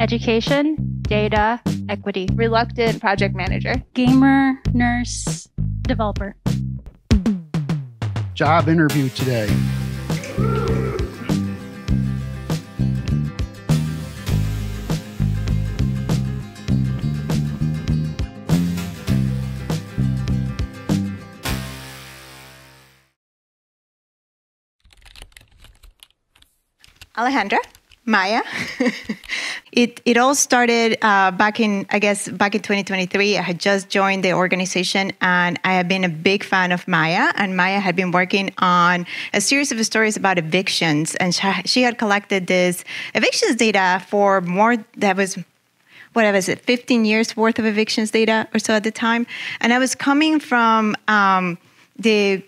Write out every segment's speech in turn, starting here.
education, data, equity, reluctant project manager, gamer, nurse, developer. Job interview today. Alejandra, Maya. It all started back in 2023. I had just joined the organization, and I had been a big fan of Maya. And Maya had been working on a series of stories about evictions, and she had collected this evictions data for more. That was 15 years worth of evictions data or so at the time. And I was coming from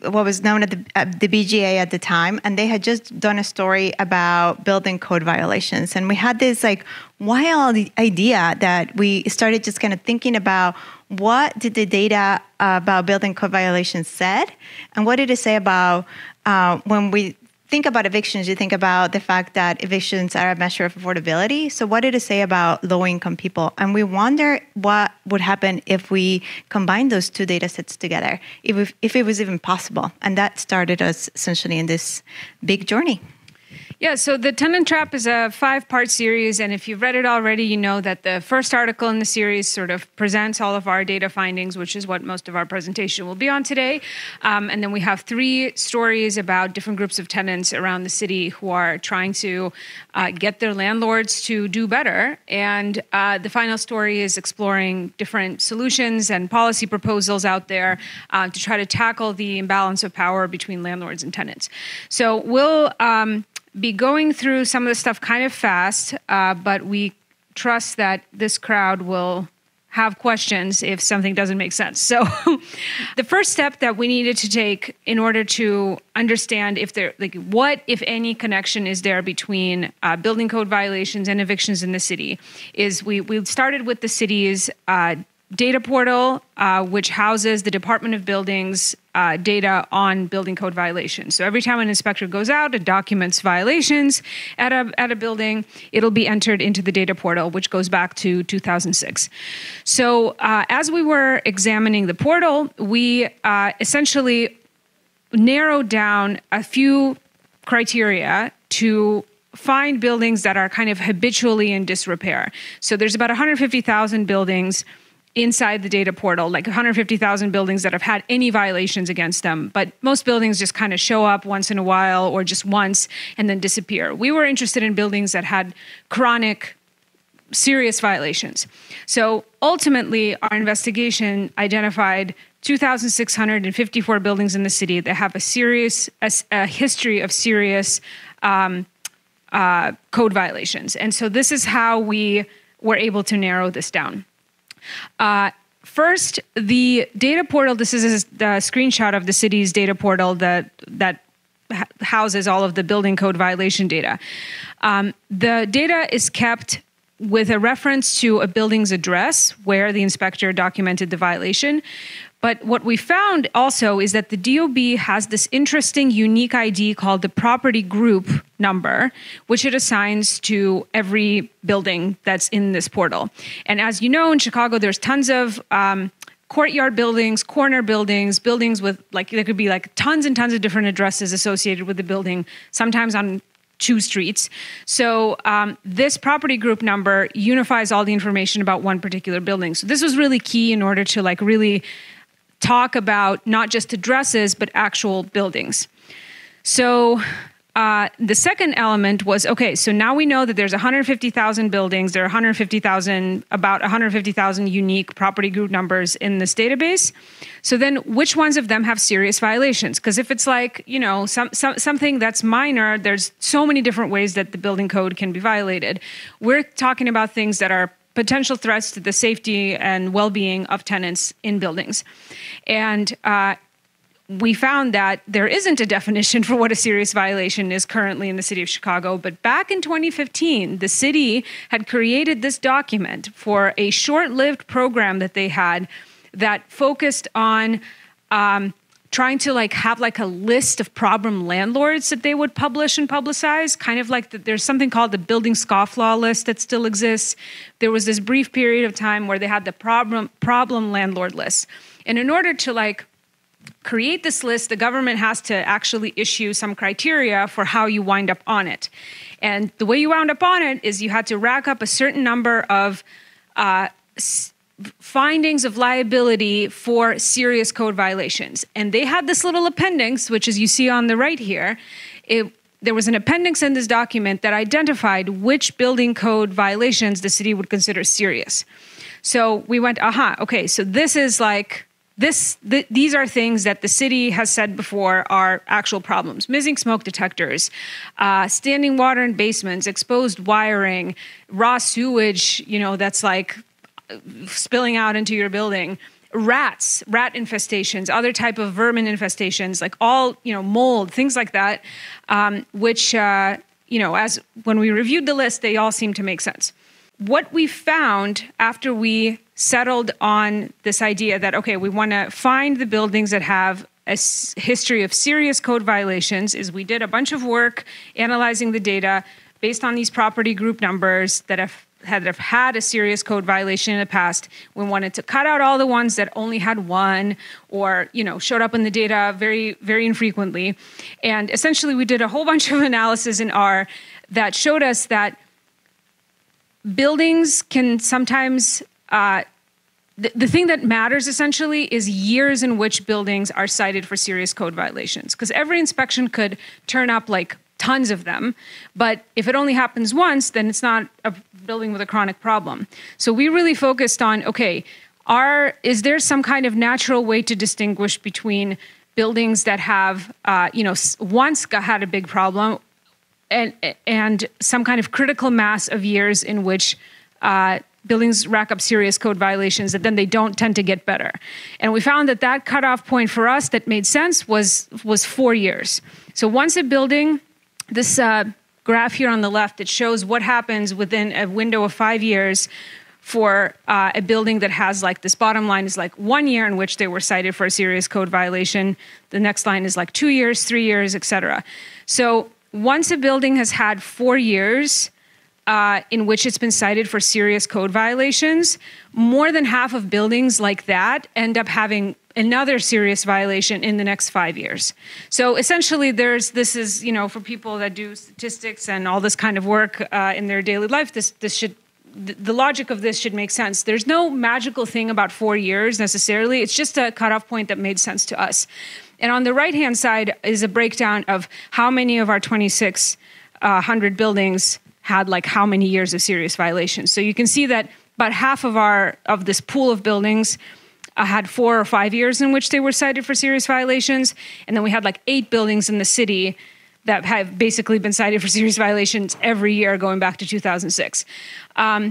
what was known at the BGA at the time, and they had just done a story about building code violations. And we had this wild idea that we started just kind of thinking about, what did the data about building code violations said, and what did it say about when we think about evictions, you think about the fact that evictions are a measure of affordability. So what did it say about low-income people? And we wonder what would happen if we combine those two data sets together, if it was even possible. And that started us essentially in this big journey. Yeah, so The Tenant Trap is a 5-part series, and if you've read it already, you know that the first article in the series sort of presents all of our data findings, which is what most of our presentation will be on today. And then we have 3 stories about different groups of tenants around the city who are trying to get their landlords to do better. And the final story is exploring different solutions and policy proposals out there to try to tackle the imbalance of power between landlords and tenants. So we'll be going through some of the stuff kind of fast, but we trust that this crowd will have questions if something doesn't make sense. So the first step that we needed to take in order to understand if there, what, if any, connection is there between building code violations and evictions in the city is we started with the city's data portal, which houses the Department of Buildings data on building code violations. So every time an inspector goes out and documents violations at a building, it'll be entered into the data portal, which goes back to 2006. So as we were examining the portal, we essentially narrowed down a few criteria to find buildings that are kind of habitually in disrepair. So there's about 150,000 buildings inside the data portal, 150,000 buildings that have had any violations against them. But most buildings just kind of show up once in a while or just once and then disappear. We were interested in buildings that had chronic, serious violations. So ultimately, our investigation identified 2,654 buildings in the city that have a history of serious code violations. And so this is how we were able to narrow this down. First, the data portal, this is a screenshot of the city's data portal that houses all of the building code violation data. The data is kept with a reference to a building's address where the inspector documented the violation. But what we found also is that the DOB has this interesting unique ID called the property group number, which it assigns to every building that's in this portal. And as you know, in Chicago, there's tons of courtyard buildings, corner buildings, buildings with there could be tons and tons of different addresses associated with the building, sometimes on 2 streets. So this property group number unifies all the information about one particular building. So this was really key in order to really talk about not just addresses, but actual buildings. So the second element was, okay, so now we know that there's 150,000 buildings, there are about 150,000 unique property group numbers in this database. So then which ones of them have serious violations? Because if it's something that's minor, there's so many different ways that the building code can be violated. We're talking about things that are potential threats to the safety and well-being of tenants in buildings. And we found that there isn't a definition for what a serious violation is currently in the city of Chicago. But back in 2015, the city had created this document for a short-lived program that they had that focused on trying to like have like a list of problem landlords that they would publish and publicize, kind of like there's something called the building scofflaw list that still exists. There was this brief period of time where they had the problem landlord list. And in order to like create this list, the government has to actually issue some criteria for how you wind up on it. And the way you wound up on it is you had to rack up a certain number of findings of liability for serious code violations. And they had this little appendix, which as you see on the right here, there was an appendix in this document that identified which building code violations the city would consider serious. So we went, aha, okay, so this is like, these are things that the city has said before are actual problems. Missing smoke detectors, standing water in basements, exposed wiring, raw sewage, you know, that's like spilling out into your building, rats, rat infestations, other type of vermin infestations, like all, you know, mold, things like that, which, you know, as when we reviewed the list, they all seem to make sense. What we found after we settled on this idea that, okay, we want to find the buildings that have a history of serious code violations is we did a bunch of work analyzing the data based on these property group numbers that have had a serious code violation in the past. We wanted to cut out all the ones that only had one or, you know, showed up in the data very, very infrequently. And essentially we did a whole bunch of analysis in R that showed us that buildings can sometimes, the thing that matters essentially is years in which buildings are cited for serious code violations. Because every inspection could turn up like tons of them, but if it only happens once, then it's not a building with a chronic problem. So we really focused on, okay, is there some kind of natural way to distinguish between buildings that have, you know, once had a big problem and some kind of critical mass of years in which buildings rack up serious code violations that then they don't tend to get better. And we found that that cutoff point for us that made sense was 4 years. So once a building, this graph here on the left, it shows what happens within a window of 5 years for a building that has like this bottom line is like 1 year in which they were cited for a serious code violation. The next line is like 2 years, 3 years, et cetera. So once a building has had 4 years, in which it's been cited for serious code violations, more than half of buildings like that end up having another serious violation in the next 5 years. So essentially this is, you know, for people that do statistics and all this kind of work in their daily life, the logic of this should make sense. There's no magical thing about 4 years necessarily. It's just a cutoff point that made sense to us. And on the right-hand side is a breakdown of how many of our 2,600 buildings had like how many years of serious violations. So you can see that about half of this pool of buildings had 4 or 5 years in which they were cited for serious violations. And then we had like 8 buildings in the city that have basically been cited for serious violations every year going back to 2006.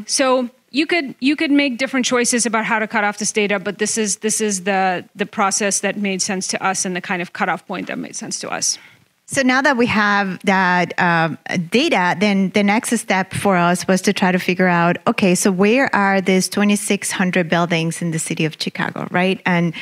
So you could make different choices about how to cut off this data, but this is the process that made sense to us and the kind of cutoff point that made sense to us. So now that we have that data, then the next step for us was to try to figure out, okay, so where are these 2,600 buildings in the city of Chicago, right? And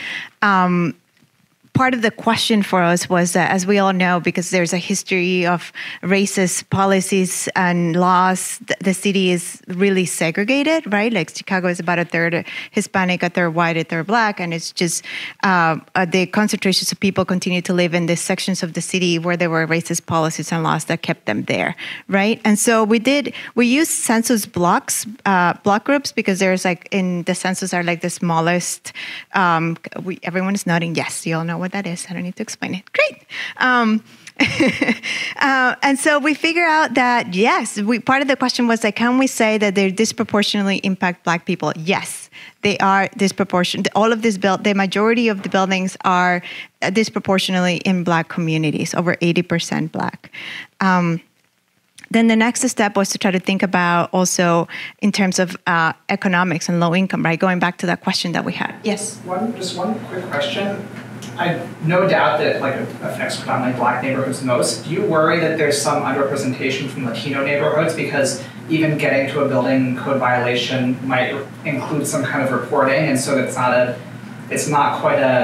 part of the question for us was that, as we all know, because there's a history of racist policies and laws, the city is really segregated, right? Like Chicago is about 1/3 Hispanic, 1/3 white, 1/3 black, and it's just the concentrations of people continue to live in the sections of the city where there were racist policies and laws that kept them there, right? And so we used census blocks, block groups, because there's like, in the census are like the smallest, everyone is nodding, yes, you all know what that is. I don't need to explain it. Great. And so we figure out that, yes, part of the question was like, can we say that they disproportionately impact Black people? Yes, they are disproportionate. All of this the majority of the buildings are disproportionately in Black communities, over 80% Black. Then the next step was to try to think about also in terms of economics and low income, right? Going back to that question that we had. Yes. Just one quick question. I no doubt that it like affects predominantly Black neighborhoods most. Do you worry that there's some underrepresentation from Latino neighborhoods because even getting to a building code violation might include some kind of reporting, and so it's not quite a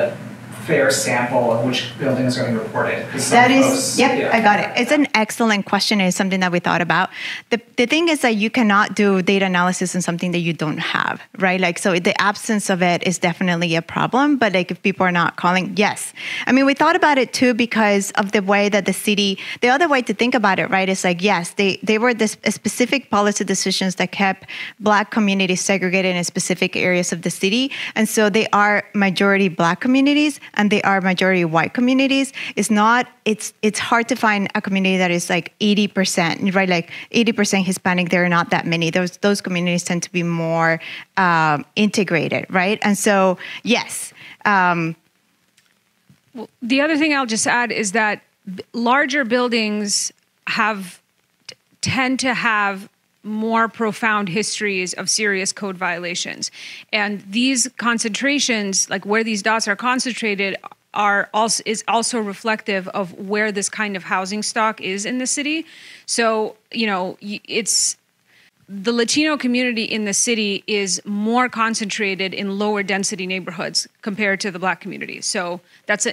fair sample of which buildings are being reported? That is, folks, I got it. It's an excellent question. It's something that we thought about. The thing is that you cannot do data analysis on something that you don't have, right? Like, so the absence of it is definitely a problem, but like if people are not calling, yes. I mean, we thought about it too because of the way that the city, the other way to think about it, right, is like, yes, they were this specific policy decisions that kept Black communities segregated in specific areas of the city. And so they are majority Black communities and they are majority white communities. It's not, it's hard to find a community that is like 80%, right? Like 80% Hispanic, there are not that many. Those communities tend to be more integrated, right? And so, yes. Well, the other thing I'll just add is that larger buildings tend to have more profound histories of serious code violations. And these concentrations, like where these dots are concentrated, is also reflective of where this kind of housing stock is in the city. So, you know, it's the Latino community in the city is more concentrated in lower density neighborhoods compared to the Black community. So that's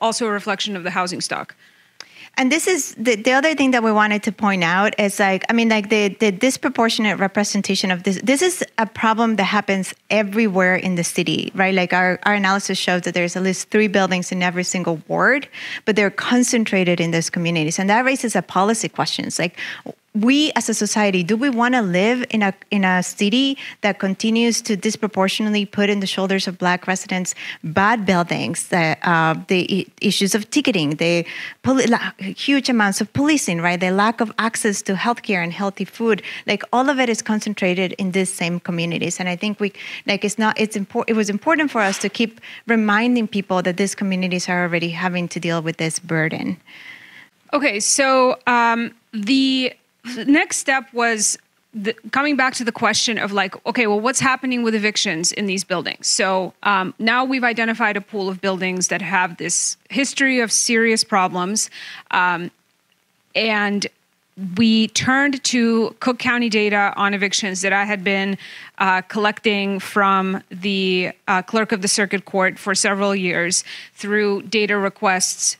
also a reflection of the housing stock. And this is the other thing that we wanted to point out is like, I mean, like the disproportionate representation of this. This is a problem that happens everywhere in the city, right? Like our analysis shows that there's at least 3 buildings in every single ward, but they're concentrated in those communities. And that raises a policy question. It's like, we as a society, do we want to live in a city that continues to disproportionately put in the shoulders of Black residents bad buildings, the issues of ticketing, the huge amounts of policing, right? The lack of access to healthcare and healthy food, like all of it is concentrated in these same communities. And I think it was important for us to keep reminding people that these communities are already having to deal with this burden. Okay, so the next step was coming back to the question of like, okay, well, what's happening with evictions in these buildings? So now we've identified a pool of buildings that have this history of serious problems. And we turned to Cook County data on evictions that I had been collecting from the clerk of the circuit court for several years through data requests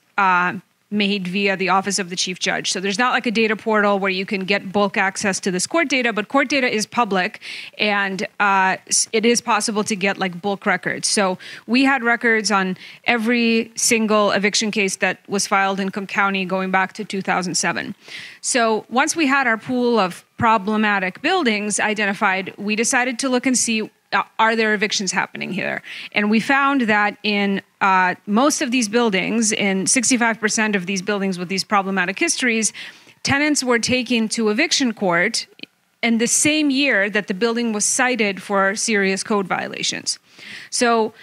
made via the office of the chief judge. So there's not like a data portal where you can get bulk access to this court data, but court data is public and it is possible to get like bulk records. So we had records on every single eviction case that was filed in Cook County going back to 2007. So once we had our pool of problematic buildings identified, we decided to look and see, are there evictions happening here? And we found that in most of these buildings, in 65% of these buildings with these problematic histories, tenants were taken to eviction court in the same year that the building was cited for serious code violations. So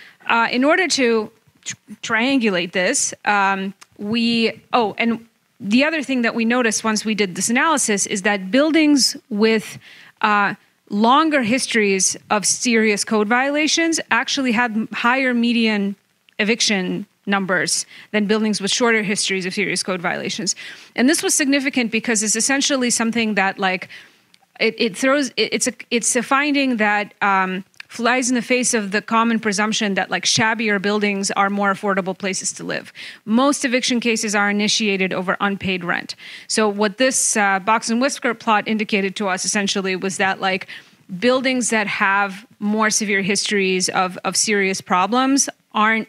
in order to triangulate this, and the other thing that we noticed once we did this analysis is that buildings with longer histories of serious code violations actually had higher median eviction numbers than buildings with shorter histories of serious code violations. And this was significant because it's essentially something that like, it's a finding that flies in the face of the common presumption that like shabbier buildings are more affordable places to live. Most eviction cases are initiated over unpaid rent. So what this box and whisker plot indicated to us essentially was that like buildings that have more severe histories of serious problems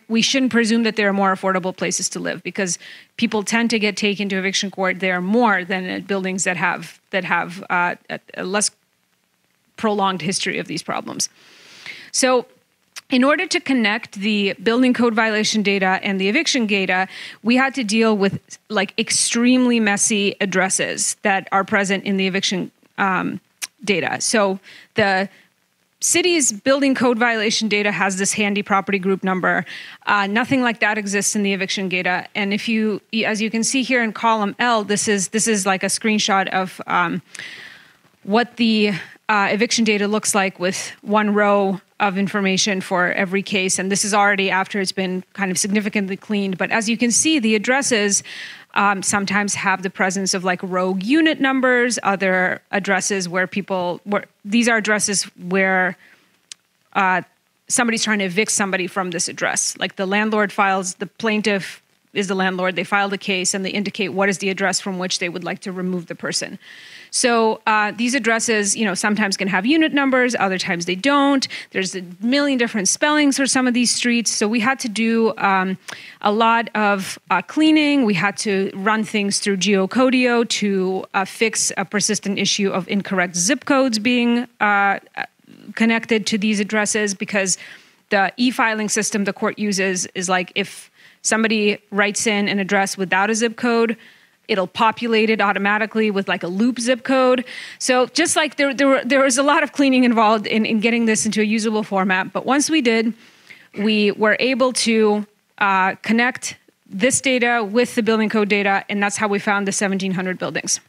we shouldn't presume that there are more affordable places to live because people tend to get taken to eviction court there more than at buildings that have a less prolonged history of these problems. So in order to connect the building code violation data and the eviction data, we had to deal with like extremely messy addresses that are present in the eviction data. So the city's building code violation data has this handy property group number. Nothing like that exists in the eviction data. And if you, as you can see here in column L, this is like a screenshot of what the eviction data looks like with one row of information for every case. And this is already after it's been kind of significantly cleaned. But as you can see, the addresses sometimes have the presence of like rogue unit numbers, other addresses where these are addresses where somebody's trying to evict somebody from this address. Like the landlord files, the plaintiff is the landlord, they file the case and they indicate what is the address from which they would like to remove the person. So these addresses, you know, sometimes can have unit numbers, other times they don't. There's a million different spellings for some of these streets. So we had to do a lot of cleaning. We had to run things through Geocodio to fix a persistent issue of incorrect zip codes being connected to these addresses, because the e-filing system the court uses is like, if somebody writes in an address without a zip code, it'll populate it automatically with like a loop zip code. So just like there was a lot of cleaning involved in getting this into a usable format. But once we did, we were able to connect this data with the building code data, and that's how we found the 1,700 buildings.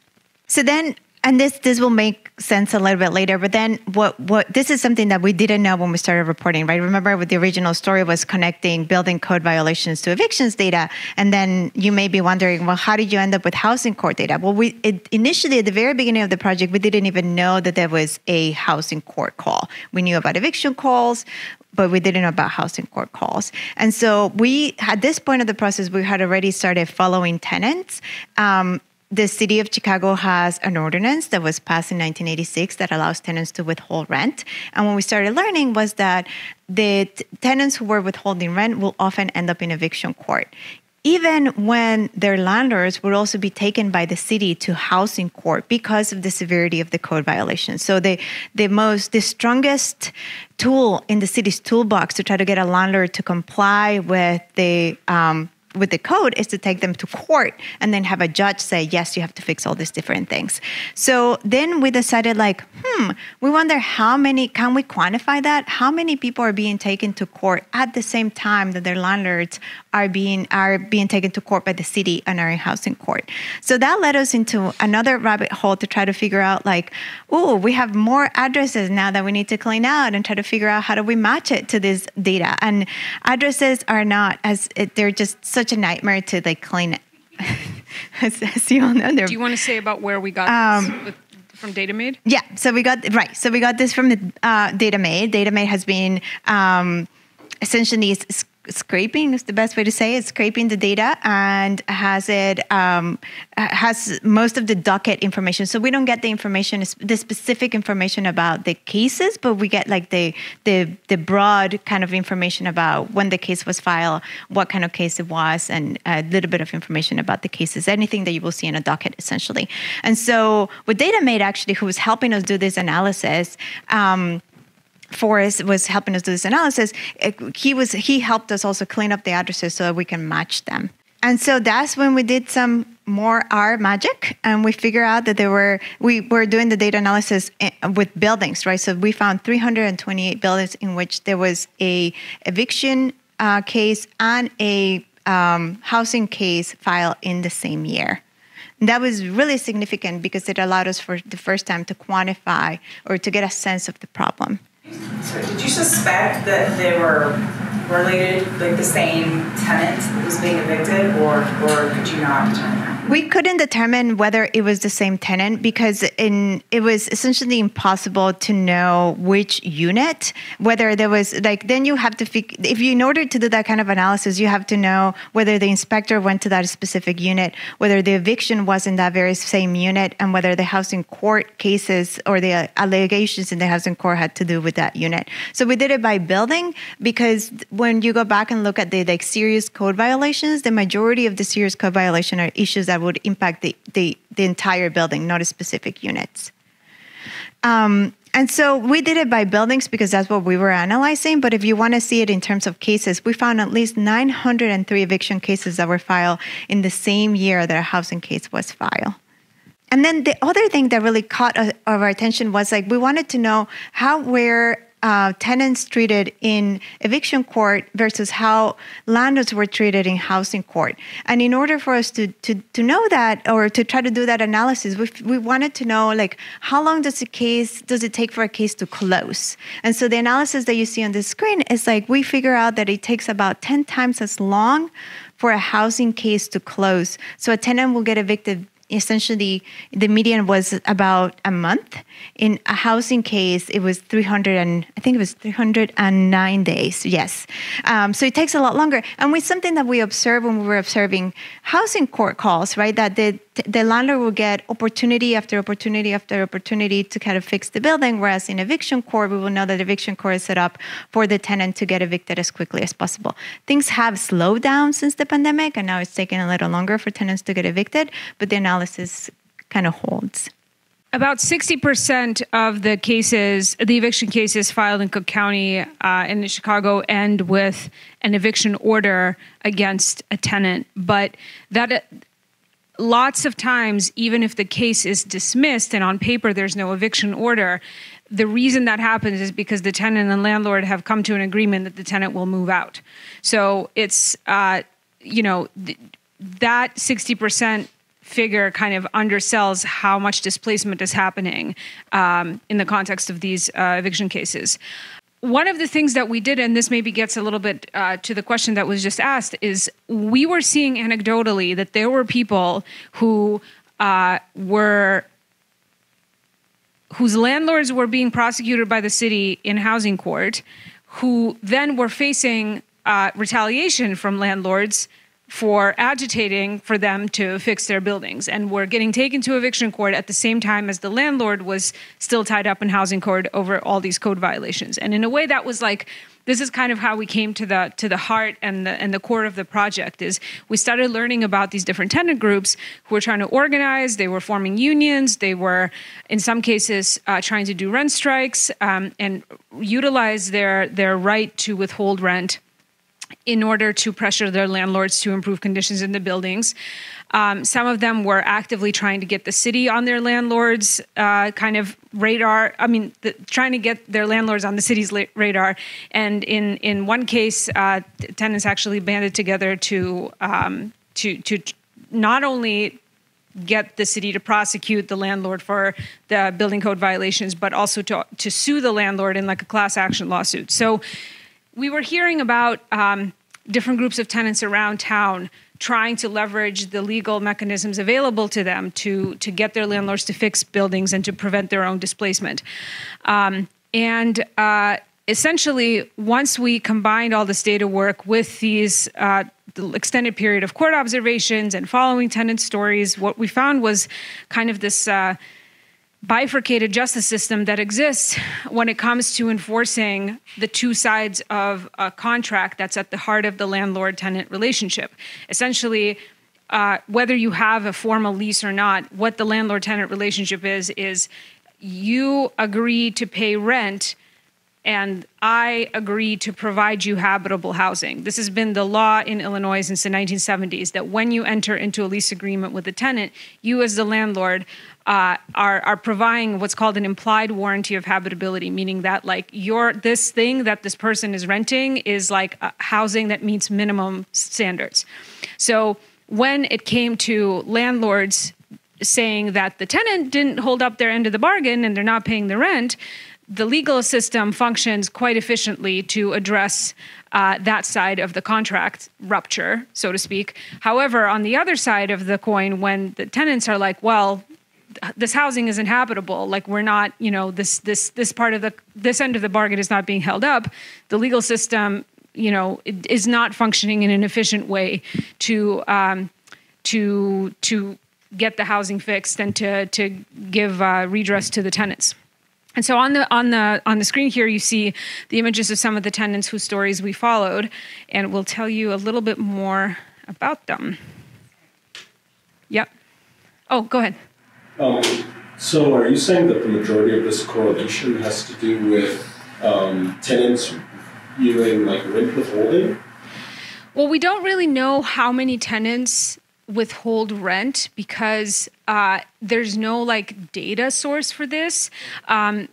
So then, and this will make sense a little bit later, but then what this is something that we didn't know when we started reporting, right? Remember with the original story was connecting building code violations to evictions data. And then you may be wondering, well, how did you end up with housing court data? Well, initially at the very beginning of the project, we didn't even know that there was a housing court call. We knew about eviction calls, but we didn't know about housing court calls. And so we, at this point of the process, we had already started following tenants. The city of Chicago has an ordinance that was passed in 1986 that allows tenants to withhold rent. And what we started learning was that the tenants who were withholding rent will often end up in eviction court, even when their landlords would also be taken by the city to housing court because of the severity of the code violations. So the strongest tool in the city's toolbox to try to get a landlord to comply with the code is to take them to court and then have a judge say, yes, you have to fix all these different things. So then we decided like, we wonder how many, can we quantify that? How many people are being taken to court at the same time that their landlords are being taken to court by the city and are in housing court? So that led us into another rabbit hole to try to figure out like, oh, we have more addresses now that we need to clean out and try to figure out how do we match it to this data. And addresses are not as, they're just such a nightmare to like clean. As you all know, do you want to say about where we got this from DataMade? Yeah, so we got this from the DataMade. DataMade has been essentially scraping is the best way to say it, scraping the data, and has most of the docket information. So we don't get the information, the specific information about the cases, but we get like the broad kind of information about when the case was filed, what kind of case it was, and a little bit of information about the cases, anything that you will see in a docket essentially. And so with DataMade actually, who was helping us do this analysis, Forrest was helping us do this analysis. He helped us also clean up the addresses so that we can match them. And so that's when we did some more our magic, and we figure out that we were doing the data analysis with buildings, right? So we found 328 buildings in which there was a eviction case and a housing case filed in the same year. That was really significant because it allowed us for the first time to quantify or to get a sense of the problem. So did you suspect that they were related, like the same tenant that was being evicted, or could you not determine that? We couldn't determine whether it was the same tenant because it was essentially impossible to know which unit, whether there was, like, then you have to, in order to do that kind of analysis, you have to know whether the inspector went to that specific unit, whether the eviction was in that very same unit, and whether the housing court cases or the allegations in the housing court had to do with that unit. So we did it by building because when you go back and look at the serious code violations, the majority of the serious code violations are issues that would impact the entire building, not a specific units. And so we did it by buildings because that's what we were analyzing. But if you want to see it in terms of cases, we found at least 903 eviction cases that were filed in the same year that a housing case was filed. And then the other thing that really caught our attention was like we wanted to know how tenants treated in eviction court versus how landlords were treated in housing court. And in order for us to know that or to try to do that analysis, we wanted to know like how long does it take for a case to close? And so the analysis that you see on the screen is like we figure out that it takes about 10 times as long for a housing case to close. So a tenant will get evicted essentially the median was about a month. In a housing case, it was 309 days, yes. So it takes a lot longer. And with something that we observed when we were observing housing court calls, right, that the landlord will get opportunity after opportunity after opportunity to kind of fix the building, whereas in eviction court, we will know that eviction court is set up for the tenant to get evicted as quickly as possible. Things have slowed down since the pandemic, and now it's taking a little longer for tenants to get evicted, but the analysis kind of holds. About 60% of the cases, the eviction cases filed in Cook County and in Chicago end with an eviction order against a tenant, but that lots of times, even if the case is dismissed and on paper there's no eviction order, the reason that happens is because the tenant and landlord have come to an agreement that the tenant will move out. So it's, you know, that 60% figure kind of undersells how much displacement is happening in the context of these eviction cases. One of the things that we did, and this maybe gets a little bit to the question that was just asked, is we were seeing anecdotally that there were people who whose landlords were being prosecuted by the city in housing court, who then were facing retaliation from landlords for agitating for them to fix their buildings, and were getting taken to eviction court at the same time as the landlord was still tied up in housing court over all these code violations. And in a way that was like, this is kind of how we came to the heart and the core of the project, is we started learning about these different tenant groups who were trying to organize. They were forming unions. They were, in some cases, trying to do rent strikes and utilize their right to withhold rent in order to pressure their landlords to improve conditions in the buildings. Some of them were actively trying to get the city on their landlords' kind of radar. I mean, trying to get their landlords on the city's radar. And in one case, tenants actually banded together to not only get the city to prosecute the landlord for the building code violations, but also to sue the landlord in like a class action lawsuit. So we were hearing about different groups of tenants around town trying to leverage the legal mechanisms available to them to get their landlords to fix buildings and to prevent their own displacement. Essentially, once we combined all this data work with these the extended period of court observations and following tenant stories, what we found was kind of this bifurcated justice system that exists when it comes to enforcing the two sides of a contract that's at the heart of the landlord-tenant relationship. Essentially, whether you have a formal lease or not, what the landlord-tenant relationship is you agree to pay rent and I agree to provide you habitable housing. This has been the law in Illinois since the 1970s, that when you enter into a lease agreement with a tenant, you as the landlord are providing what's called an implied warranty of habitability, meaning that like this thing that this person is renting is like housing that meets minimum standards. So when it came to landlords saying that the tenant didn't hold up their end of the bargain and they're not paying the rent, the legal system functions quite efficiently to address that side of the contract rupture, so to speak. However, on the other side of the coin, when the tenants are like, well, this housing isn't habitable, like we're not, you know, this part of this end of the bargain is not being held up, the legal system, you know, is not functioning in an efficient way to get the housing fixed and to give redress to the tenants. And so on the screen here, you see the images of some of the tenants whose stories we followed, and we'll tell you a little bit more about them. Yep. Oh, go ahead. So are you saying that the majority of this correlation has to do with tenants viewing like rent withholding? Well, we don't really know how many tenants withhold rent because there's no like data source for this. I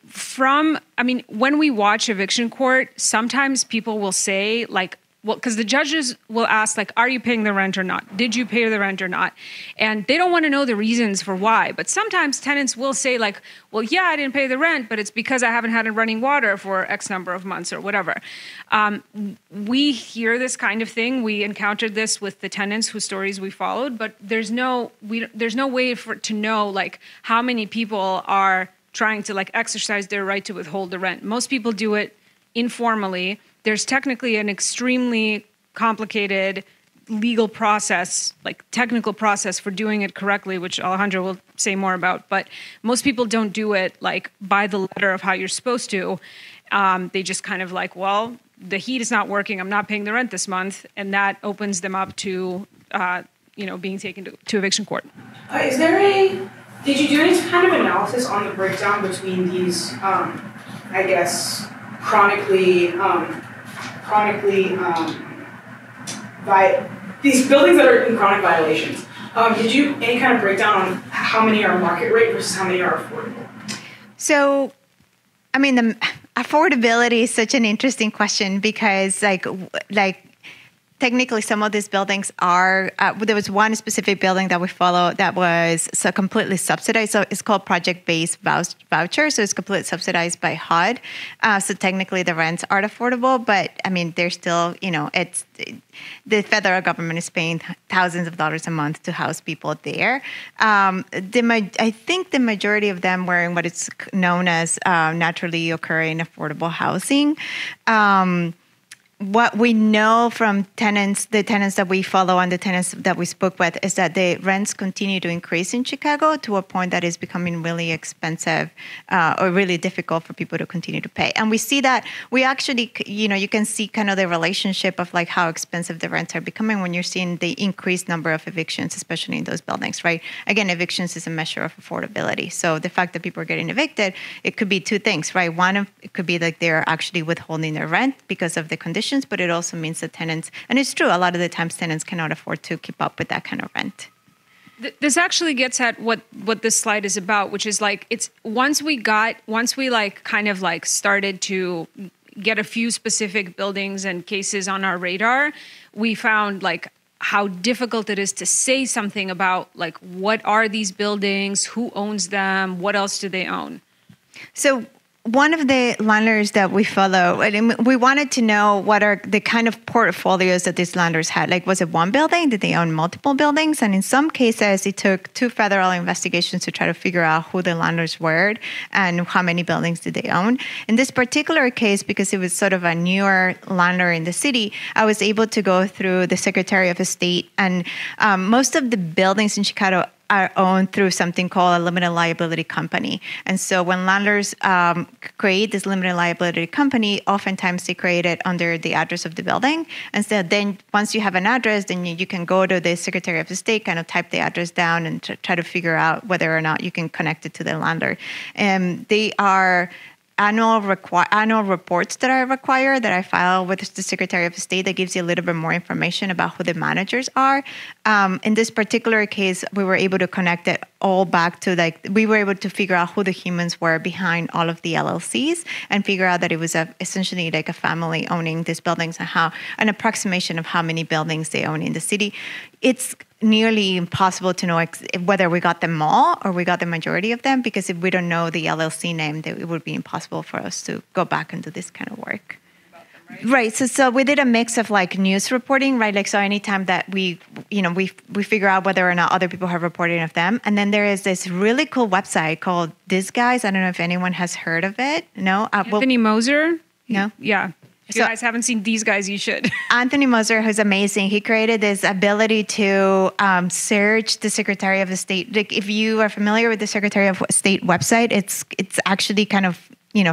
mean, when we watch eviction court, sometimes people will say like, well, because the judges will ask, like, are you paying the rent or not? Did you pay the rent or not? And they don't want to know the reasons for why. But sometimes tenants will say, like, well, yeah, I didn't pay the rent, but it's because I haven't had running water for X number of months or whatever. We hear this kind of thing. We encountered this with the tenants whose stories we followed, but there's no way to know, like, how many people are trying to, like, exercise their right to withhold the rent. Most people do it informally. There's technically an extremely complicated legal process, like technical process for doing it correctly, which Alejandra will say more about. But most people don't do it like by the letter of how you're supposed to. They just kind of like, well, the heat is not working. I'm not paying the rent this month. And that opens them up to, being taken to eviction court. Did you do any kind of analysis on the breakdown between these, these buildings that are in chronic violations? Did you any kind of breakdown on how many are market rate versus how many are affordable? So, I mean, the affordability is such an interesting question because, like technically, some of these buildings are. There was one specific building that we followed that was so completely subsidized. So it's called project-based voucher. So it's completely subsidized by HUD. So technically, the rents are affordable, but I mean, they're still, the federal government is paying thousands of dollars a month to house people there. I think the majority of them were in what is known as naturally occurring affordable housing. What we know from tenants, the tenants that we follow and the tenants that we spoke with, is that the rents continue to increase in Chicago to a point that is becoming really expensive or really difficult for people to continue to pay. And we see that we actually, you can see kind of the relationship of like how expensive the rents are becoming when you're seeing the increased number of evictions, especially in those buildings, right? Again, evictions is a measure of affordability. So the fact that people are getting evicted, it could be two things, right? One, it could be like they're actually withholding their rent because of the condition. But it also means that tenants, and it's true, a lot of the times tenants cannot afford to keep up with that kind of rent. This actually gets at what this slide is about, which is like, it's once we started to get a few specific buildings and cases on our radar, we found like how difficult it is to say something about like, what are these buildings, who owns them, what else do they own? So one of the landlords that we follow, and we wanted to know what are the kind of portfolios that these landlords had. Like, was it one building? Did they own multiple buildings? And in some cases, it took two federal investigations to try to figure out who the landlords were and how many buildings did they own. In this particular case, because it was sort of a newer landlord in the city, I was able to go through the Secretary of State, and most of the buildings in Chicago are owned through something called a limited liability company. And so when landlords create this limited liability company, oftentimes they create it under the address of the building. And so then once you have an address, then you can go to the Secretary of State, kind of type the address down and try to figure out whether or not you can connect it to the landlord. And they are annual reports that I require, that I file with the Secretary of State, that gives you a little bit more information about who the managers are. In this particular case, we were able to connect it all back to, like, we were able to figure out who the humans were behind all of the LLCs and figure out that it was essentially like a family owning these buildings, and how an approximation of how many buildings they own in the city. It's nearly impossible to know whether we got them all or we got the majority of them, because if we don't know the LLC name, it would be impossible for us to go back and do this kind of work. Right. So we did a mix of like news reporting, right? Like, so anytime that we figure out whether or not other people have reported of them. And then there is this really cool website called DESEGUY. I don't know if anyone has heard of it. No? Anthony Moser? No? Yeah. If you guys haven't seen these guys, you should. Anthony Moser, who's amazing, he created this ability to search the Secretary of State. Like, if you are familiar with the Secretary of State website, it's actually kind of,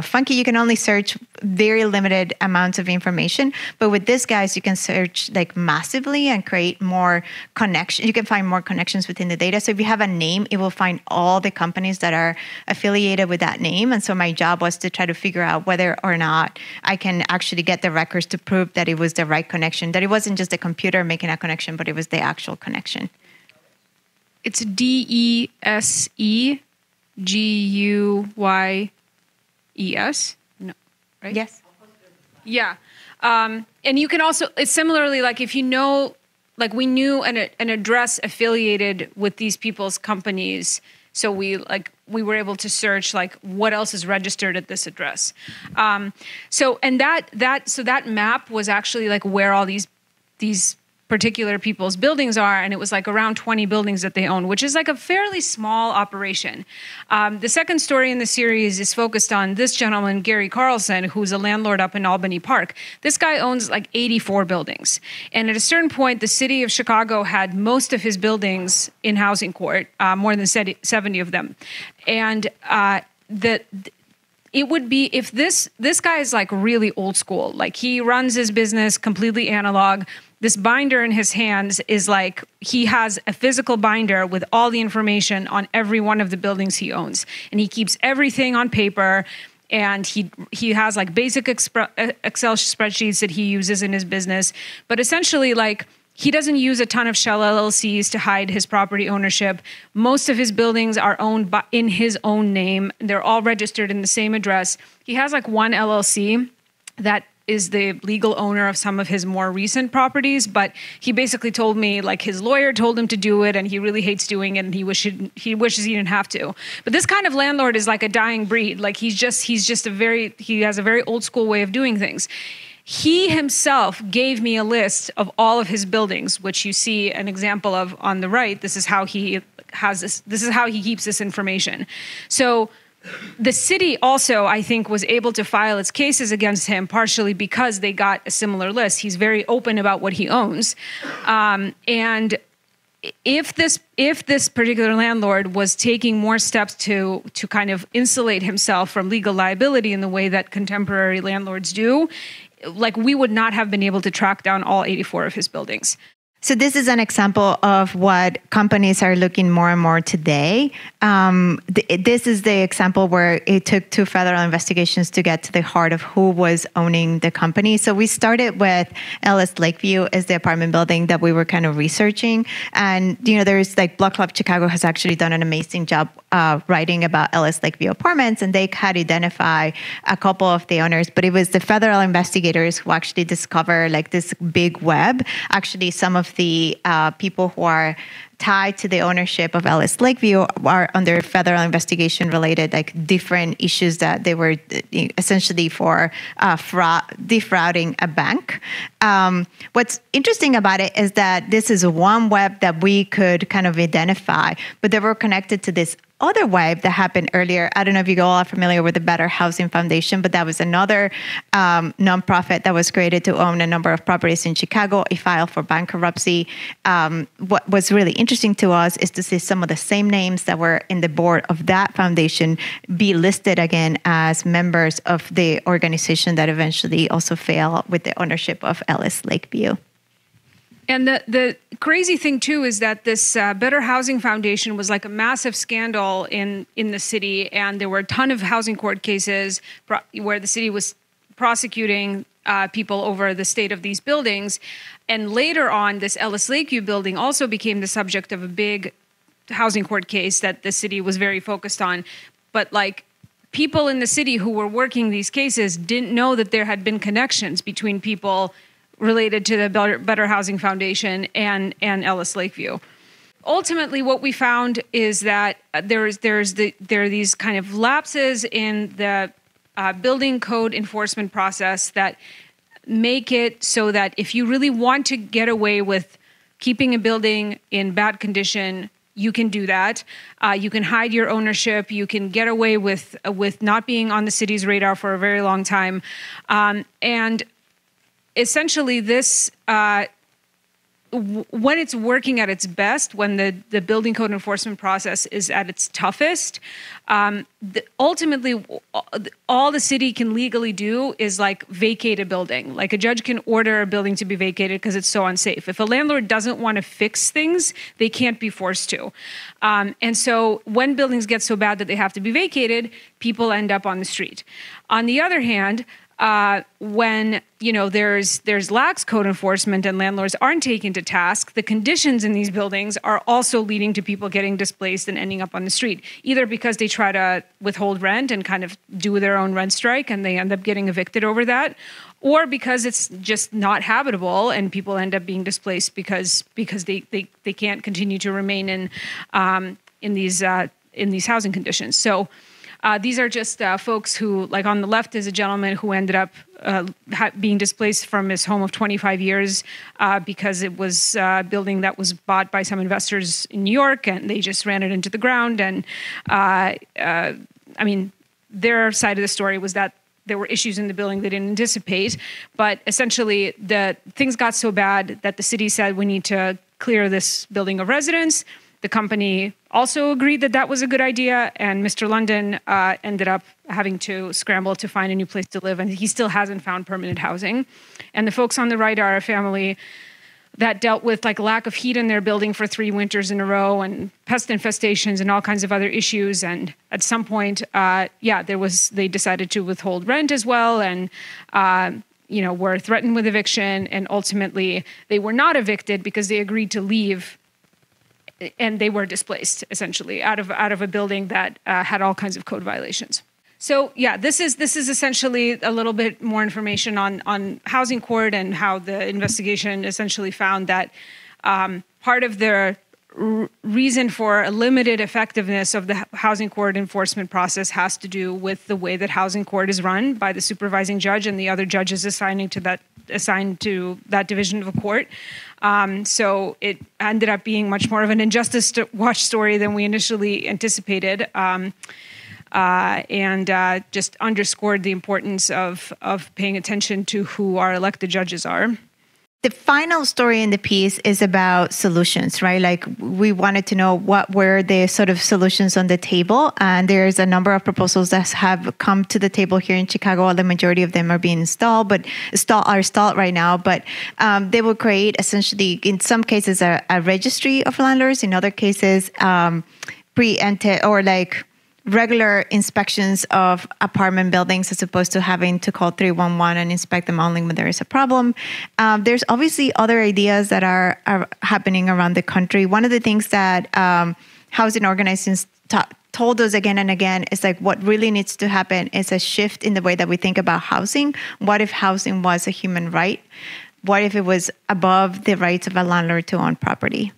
funky. You can only search very limited amounts of information, but with these guys, you can search like massively and create more connections. You can find more connections within the data. So if you have a name, it will find all the companies that are affiliated with that name. And so my job was to try to figure out whether or not I can actually get the records to prove that it was the right connection, that it wasn't just the computer making a connection, but it was the actual connection. It's DESEGUY. ES? No, right? Yes. Yeah. And you can also, similarly, like if you know, like we knew an address affiliated with these people's companies. So we were able to search like what else is registered at this address. So that map was actually like where all these particular people's buildings are, and it was like around 20 buildings that they own, which is like a fairly small operation. The second story in the series is focused on this gentleman, Gary Carlson, who's a landlord up in Albany Park. This guy owns like 84 buildings. And at a certain point, the city of Chicago had most of his buildings in housing court, more than 70 of them. And it would be if this guy is like really old school, like he runs his business completely analog. This binder in his hands is like, he has a physical binder with all the information on every one of the buildings he owns. And he keeps everything on paper. And he has like basic Excel spreadsheets that he uses in his business. But essentially like, he doesn't use a ton of shell LLCs to hide his property ownership. Most of his buildings are owned in his own name. They're all registered in the same address. He has like one LLC that is the legal owner of some of his more recent properties, but he basically told me, like his lawyer told him to do it, and he really hates doing it, and he wishes he didn't have to. But this kind of landlord is like a dying breed. Like he has a very old school way of doing things. He himself gave me a list of all of his buildings, which you see an example of on the right. This is how he has this. This is how he keeps this information. So the city also, I think, was able to file its cases against him partially because they got a similar list. He's very open about what he owns. And if this particular landlord was taking more steps to kind of insulate himself from legal liability in the way that contemporary landlords do, like we would not have been able to track down all 84 of his buildings. So this is an example of what companies are looking more and more today. This is the example where it took 2 federal investigations to get to the heart of who was owning the company. So we started with Ellis Lakeview as the apartment building that we were kind of researching. And, you know, there's like Block Club Chicago has actually done an amazing job writing about Ellis Lakeview apartments, and they had identified a couple of the owners, but it was the federal investigators who actually discovered like this big web. Actually, some of the people who are tied to the ownership of Ellis Lakeview are under federal investigation related like different issues that they were essentially for defrauding a bank. What's interesting about it is that this is one web that we could kind of identify, but they were connected to this other web that happened earlier. I don't know if you all are familiar with the Better Housing Foundation, but that was another nonprofit that was created to own a number of properties in Chicago. It filed for bankruptcy. What was really interesting to us is to see some of the same names that were in the board of that foundation be listed again as members of the organization that eventually also failed with the ownership of Ellis Lakeview. And the crazy thing, too, is that this Better Housing Foundation was like a massive scandal in the city. And there were a ton of housing court cases where the city was prosecuting people over the state of these buildings. And later on, this Ellis Lakeview building also became the subject of a big housing court case that the city was very focused on. But like, people in the city who were working these cases didn't know that there had been connections between people related to the Better Housing Foundation and Ellis Lakeview. Ultimately, what we found is that there are these kind of lapses in the building code enforcement process that make it so that if you really want to get away with keeping a building in bad condition, you can do that. You can hide your ownership. You can get away with not being on the city's radar for a very long time, and essentially, this when it's working at its best, when the building code enforcement process is at its toughest, ultimately, all the city can legally do is like vacate a building. Like a judge can order a building to be vacated because it's so unsafe. If a landlord doesn't want to fix things, they can't be forced to. And so when buildings get so bad that they have to be vacated, people end up on the street. On the other hand, when you know there's lax code enforcement and landlords aren't taken to task, the conditions in these buildings are also leading to people getting displaced and ending up on the street, either because they try to withhold rent and kind of do their own rent strike and they end up getting evicted over that, or because it's just not habitable and people end up being displaced because they can't continue to remain in these housing conditions. So these are just folks who, like on the left is a gentleman who ended up being displaced from his home of 25 years because it was a building that was bought by some investors in New York and they just ran it into the ground. And I mean, their side of the story was that there were issues in the building they didn't anticipate. But essentially, the things got so bad that the city said, we need to clear this building of residents. The company also agreed that that was a good idea, and Mr. London ended up having to scramble to find a new place to live, and he still hasn't found permanent housing. And the folks on the right are a family that dealt with like lack of heat in their building for 3 winters in a row, and pest infestations, and all kinds of other issues. And at some point, they decided to withhold rent as well, and were threatened with eviction. And ultimately, they were not evicted because they agreed to leave. And they were displaced, essentially, out of a building that had all kinds of code violations. So, yeah, this is essentially a little bit more information on housing court and how the investigation essentially found that part of the reason for a limited effectiveness of the housing court enforcement process has to do with the way that housing court is run by the supervising judge and the other judges assigned to that division of a court. So it ended up being much more of an Injustice Watch story than we initially anticipated, and just underscored the importance of paying attention to who our elected judges are. The final story in the piece is about solutions, right? Like we wanted to know what were the sort of solutions on the table. And there's a number of proposals that have come to the table here in Chicago. The majority of them are being stalled, but are stalled right now. But they will create essentially, in some cases, a registry of landlords. In other cases, preemptive or like regular inspections of apartment buildings as opposed to having to call 311 and inspect them only when there is a problem. There's obviously other ideas that are happening around the country. One of the things that housing organizations told us again and again is like what really needs to happen is a shift in the way that we think about housing. What if housing was a human right? What if it was above the rights of a landlord to own property?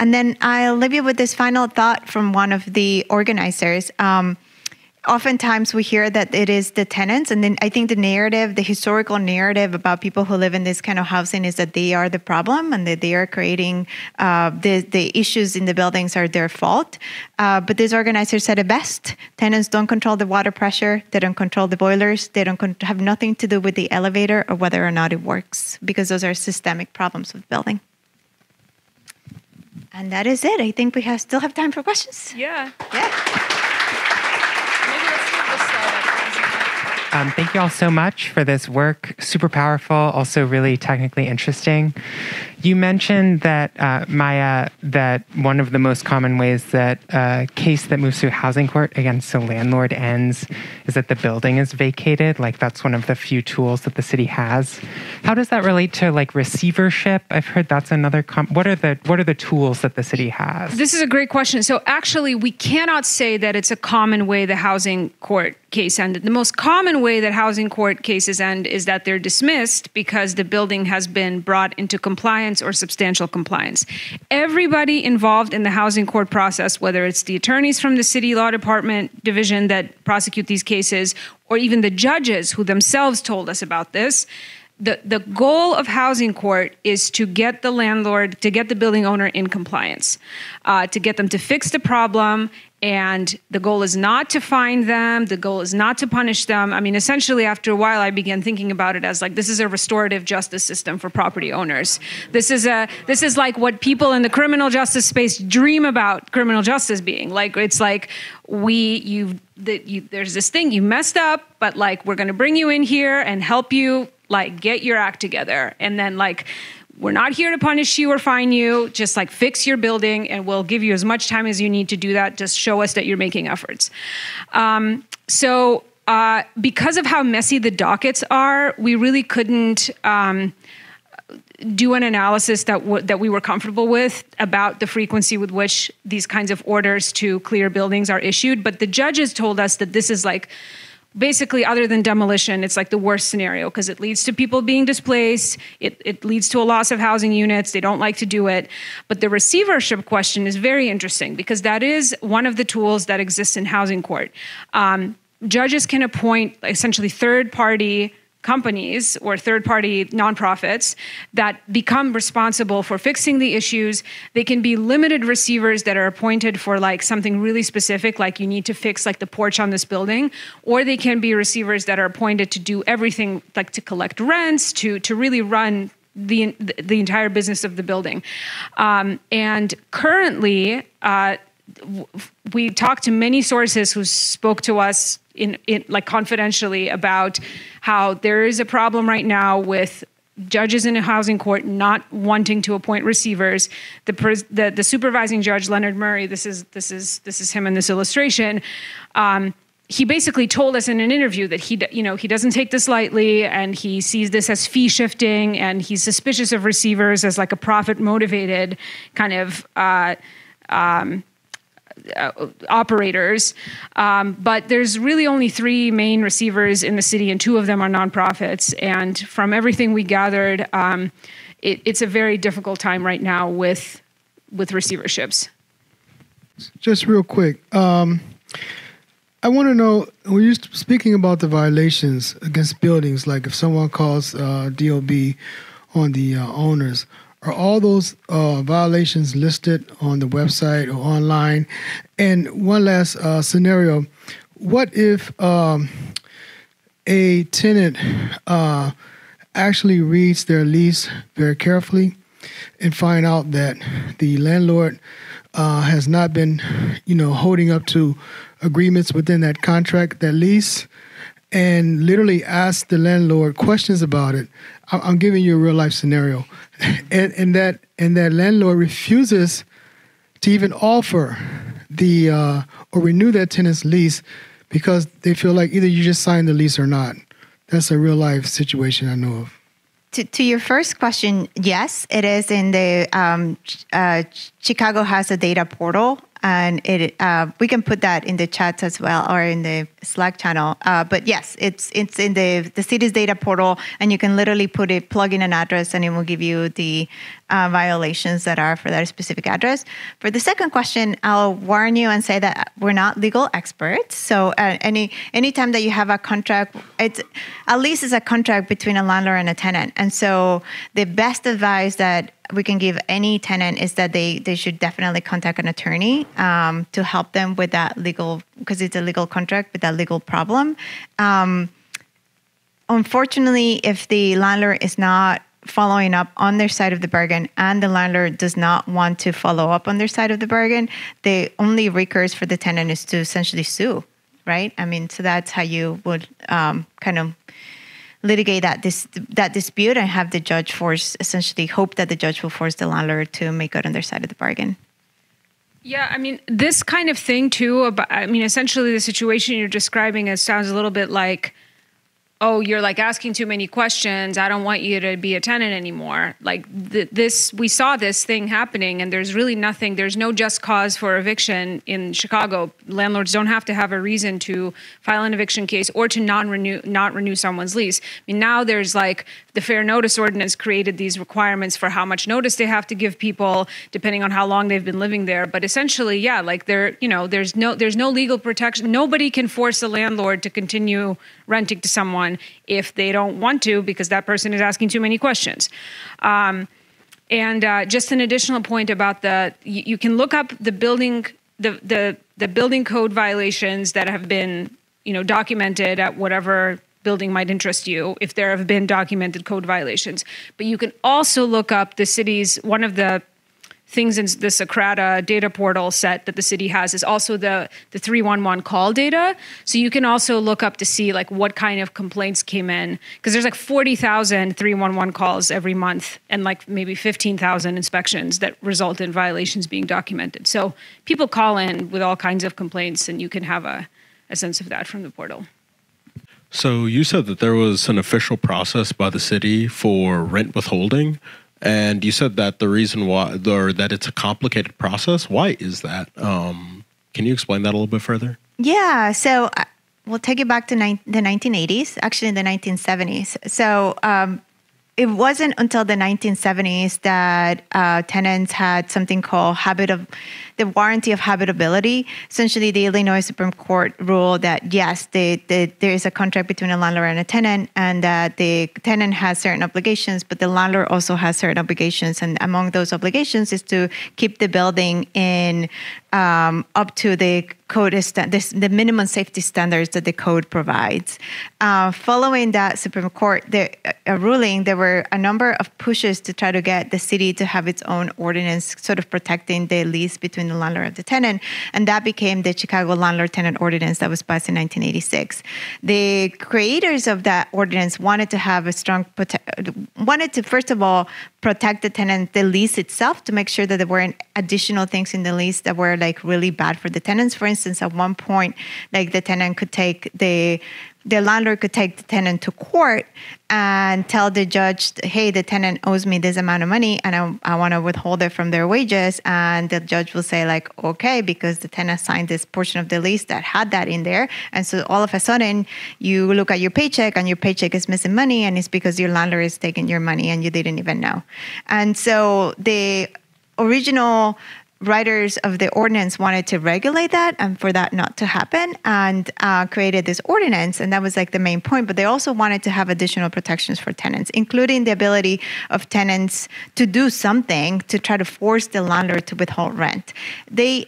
And then I'll leave you with this final thought from one of the organizers. Oftentimes we hear that it is the tenants. And then I think the historical narrative about people who live in this kind of housing is that they are the problem and that they are creating the issues in the buildings are their fault. But this organizer said it best. Tenants don't control the water pressure. They don't control the boilers. They don't have nothing to do with the elevator or whether or not it works, because those are systemic problems with the building. And that is it. I think we still have time for questions. Yeah. Maybe let's do this slide. Thank you all so much for this work. Super powerful, also really technically interesting. You mentioned that, Maya, that one of the most common ways that a case that moves through housing court against a landlord ends is that the building is vacated. Like that's one of the few tools that the city has. How does that relate to like receivership? I've heard that's another. What are the tools that the city has? This is a great question. So actually, we cannot say that it's a common way the housing court case ended. The most common way that housing court cases end is that they're dismissed because the building has been brought into compliance or substantial compliance. Everybody involved in the housing court process, whether it's the attorneys from the city law department division that prosecute these cases, or even the judges who themselves told us about this, the goal of housing court is to get the landlord, to get the building owner in compliance, to get them to fix the problem. And the goal is not to fine them. The goal is not to punish them. I mean, essentially, after a while, I began thinking about it as like, this is a restorative justice system for property owners. This is like what people in the criminal justice space dream about criminal justice being. Like, it's like, there's this thing, you messed up, but like, we're going to bring you in here and help you like get your act together. And then like, we're not here to punish you or fine you, just like fix your building and we'll give you as much time as you need to do that. Just show us that you're making efforts. Because of how messy the dockets are, we really couldn't do an analysis that we were comfortable with about the frequency with which these kinds of orders to clear buildings are issued. But the judges told us that this is like basically, other than demolition, it's like the worst scenario because it leads to people being displaced. It leads to a loss of housing units. They don't like to do it. But the receivership question is very interesting because that is one of the tools that exists in housing court. Judges can appoint essentially third-party companies or third-party nonprofits that become responsible for fixing the issues. They can be limited receivers that are appointed for like something really specific, like you need to fix like the porch on this building, or they can be receivers that are appointed to do everything, like to collect rents, to really run the entire business of the building. And currently, we talked to many sources who spoke to us in like confidentially about how there is a problem right now with judges in a housing court not wanting to appoint receivers. The supervising judge, Leonard Murray, this is him in this illustration. He basically told us in an interview that he doesn't take this lightly, and he sees this as fee shifting, and he's suspicious of receivers as like a profit motivated kind of operators. But there's really only three main receivers in the city, and two of them are nonprofits. And from everything we gathered, it's a very difficult time right now with receiverships. Just real quick. I want to know, when you're speaking about the violations against buildings, like if someone calls DOB on the owners, are all those violations listed on the website or online? And one last scenario, what if a tenant actually reads their lease very carefully and find out that the landlord has not been, holding up to agreements within that contract, that lease, and literally ask the landlord questions about it? I'm giving you a real life scenario. And that landlord refuses to even offer the or renew that tenant's lease because they feel like either you just signed the lease or not. That's a real life situation I know of. To your first question, yes, it is in the Chicago has a data portal, and we can put that in the chat as well or in the Slack channel. But yes, it's in the city's data portal, and you can literally plug in an address, and it will give you the violations that are for that specific address. For the second question, I'll warn you and say that we're not legal experts. So any time that you have a contract, a lease is a contract between a landlord and a tenant, and so the best advice that we can give any tenant is that they should definitely contact an attorney to help them with that legal, because it's a legal contract with that legal problem. Unfortunately, if the landlord is not following up on their side of the bargain and the landlord does not want to follow up on their side of the bargain, the only recourse for the tenant is to essentially sue, right? I mean, so that's how you would kind of litigate that dispute and have the judge hope that the judge will force the landlord to make good on their side of the bargain. Yeah, I mean, this kind of thing too, essentially the situation you're describing, it sounds a little bit like, oh, you're like asking too many questions, I don't want you to be a tenant anymore. Like we saw this thing happening, and there's really nothing, there's no just cause for eviction in Chicago. Landlords don't have to have a reason to file an eviction case or to not renew someone's lease. I mean, now there's like the fair notice ordinance created these requirements for how much notice they have to give people depending on how long they've been living there. But essentially, yeah, like there's no legal protection. Nobody can force a landlord to continue renting to someone if they don't want to, because that person is asking too many questions. Just an additional point about you can look up the building, the building code violations that have been, documented at whatever building might interest you, if there have been documented code violations. But you can also look up the city's, one of the things in the Socrata data portal set that the city has is also the 311 call data. So you can also look up to see like what kind of complaints came in, because there's like 40,000 311 calls every month and like maybe 15,000 inspections that result in violations being documented. So people call in with all kinds of complaints, and you can have a sense of that from the portal. So you said that there was an official process by the city for rent withholding. And you said that the reason why, or that it's a complicated process. Why is that? Can you explain that a little bit further? Yeah. So we'll take it back to the 1980s, actually the 1970s. So it wasn't until the 1970s that tenants had something called the warranty of habitability. Essentially, the Illinois Supreme Court ruled that, yes, there is a contract between a landlord and a tenant, and that the tenant has certain obligations, but the landlord also has certain obligations. And among those obligations is to keep the building in up to the code, the minimum safety standards that the code provides. Following that Supreme Court ruling, there were a number of pushes to try to get the city to have its own ordinance, sort of protecting the lease between the landlord and the tenant, and that became the Chicago Landlord-Tenant Ordinance that was passed in 1986. The creators of that ordinance wanted to have a strong first of all, protect the tenant, the lease itself, to make sure that there weren't additional things in the lease that were like really bad for the tenants. For instance, at one point, like the landlord could take the tenant to court and tell the judge, hey, the tenant owes me this amount of money and I want to withhold it from their wages. And the judge will say like, okay, because the tenant signed this portion of the lease that had that in there. And so all of a sudden you look at your paycheck and your paycheck is missing money, and it's because your landlord is taking your money and you didn't even know. And so the original writers of the ordinance wanted to regulate that and for that not to happen, and created this ordinance, and that was like the main point. But they also wanted to have additional protections for tenants, including the ability of tenants to do something to try to force the landlord to withhold rent. The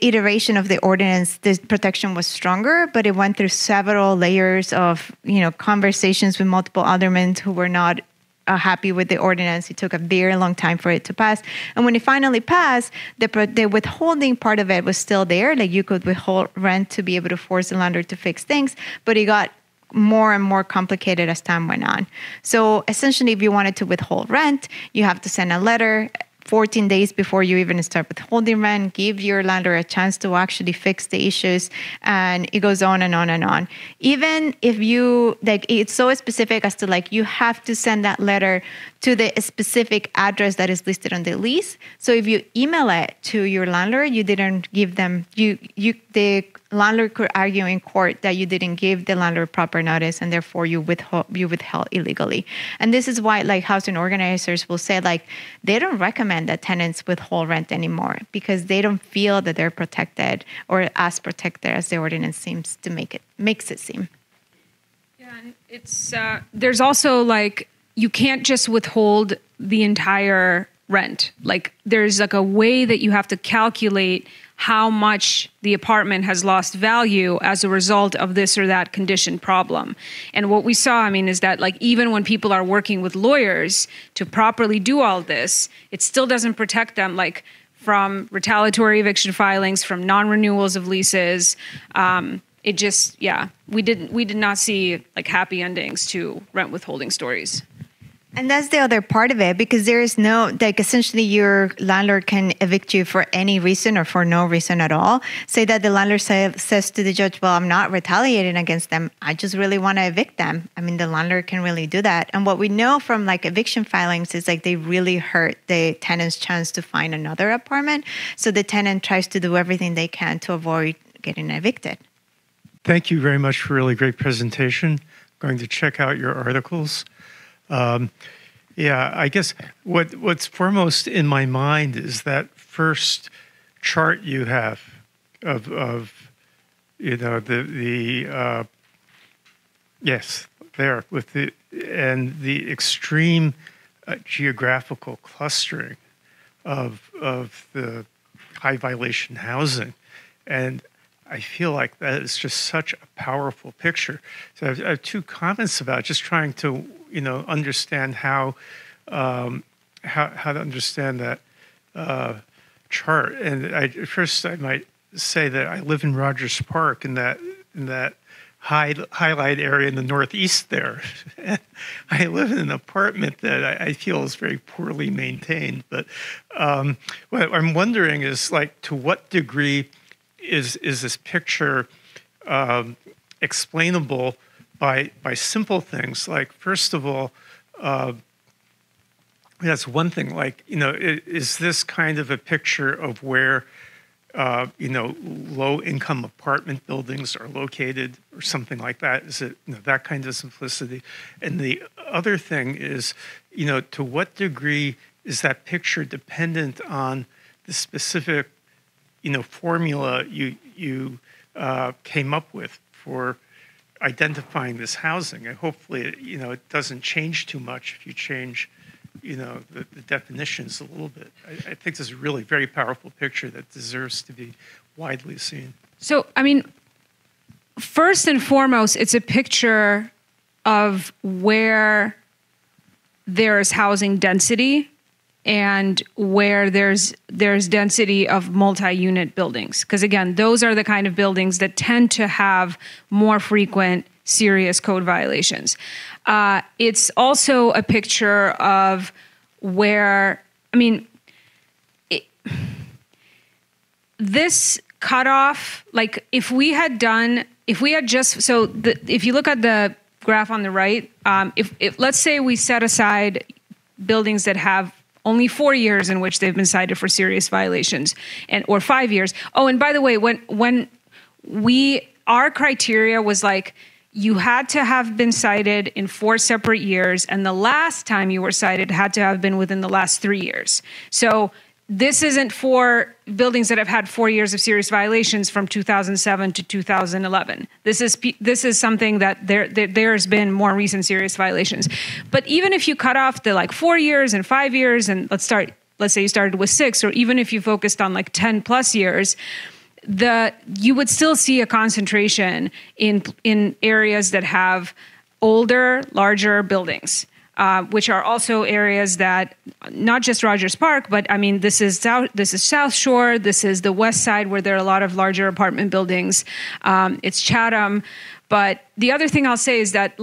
iteration of the ordinance, the protection was stronger, but it went through several layers of conversations with multiple aldermen who were not happy with the ordinance. It took a very long time for it to pass. And when it finally passed, the withholding part of it was still there. Like, you could withhold rent to be able to force the landlord to fix things, but it got more and more complicated as time went on. So essentially, if you wanted to withhold rent, you have to send a letter 14 days before you even start withholding rent, give your landlord a chance to actually fix the issues, and it goes on and on and on. Even if you, like, it's so specific as to, like, you have to send that letter to the specific address that is listed on the lease. So if you email it to your landlord, you didn't give them, the landlord could argue in court that you didn't give the landlord proper notice, and therefore you withheld illegally. And this is why, like, housing organizers will say, like, they don't recommend that tenants withhold rent anymore because they don't feel that they're protected or as protected as the ordinance seems to makes it seem. Yeah, and it's there's also, like, you can't just withhold the entire rent. Like, there's like a way that you have to calculate how much the apartment has lost value as a result of this or that condition problem. And what we saw, I mean, is that, like, even when people are working with lawyers to properly do all this, it still doesn't protect them, like, from retaliatory eviction filings, from non-renewals of leases. It just, yeah, we did not see, like, happy endings to rent withholding stories. And that's the other part of it, because there is no, like, essentially your landlord can evict you for any reason or for no reason at all. Say that the landlord says to the judge, well, I'm not retaliating against them, I just really want to evict them. I mean, the landlord can really do that. And what we know from, like, eviction filings is, like, they really hurt the tenant's chance to find another apartment. So the tenant tries to do everything they can to avoid getting evicted. Thank you very much for a really great presentation. I'm going to check out your articles. Yeah, I guess what's foremost in my mind is that first chart you have of yes, there with the extreme geographical clustering of the high violation housing, and I feel like that is just such a powerful picture. So I have two comments about just trying to understand how to understand that chart. And I might say that I live in Rogers Park, in that highlight area in the northeast there. And I live in an apartment that I feel is very poorly maintained. But what I'm wondering is, like, to what degree is this picture explainable by simple things? Like, first of all, that's one thing, like, is this kind of a picture of where low-income apartment buildings are located or something like that? Is it, that kind of simplicity? And the other thing is, to what degree is that picture dependent on the specific, formula you came up with for identifying this housing? And hopefully, it doesn't change too much if you change the definitions a little bit. I think this is a really very powerful picture that deserves to be widely seen. So, I mean, first and foremost, it's a picture of where there is housing density and where there's density of multi-unit buildings. Because again, those are the kind of buildings that tend to have more frequent serious code violations. It's also a picture of where, this cutoff, like if you look at the graph on the right, if let's say we set aside buildings that have only 4 years in which they've been cited for serious violations, or 5 years. Oh, and by the way, our criteria was like, you had to have been cited in 4 separate years, and the last time you were cited had to have been within the last 3 years. So this isn't for buildings that have had 4 years of serious violations from 2007 to 2011. This is something that there's been more recent serious violations. But even if you cut off the 4 years and 5 years, and let's say you started with 6, or even if you focused on 10 plus years, you would still see a concentration in areas that have older, larger buildings, which are also areas that, not just Rogers Park, but this is South Shore, this is the West Side where there are a lot of larger apartment buildings. It's Chatham. But the other thing I'll say is that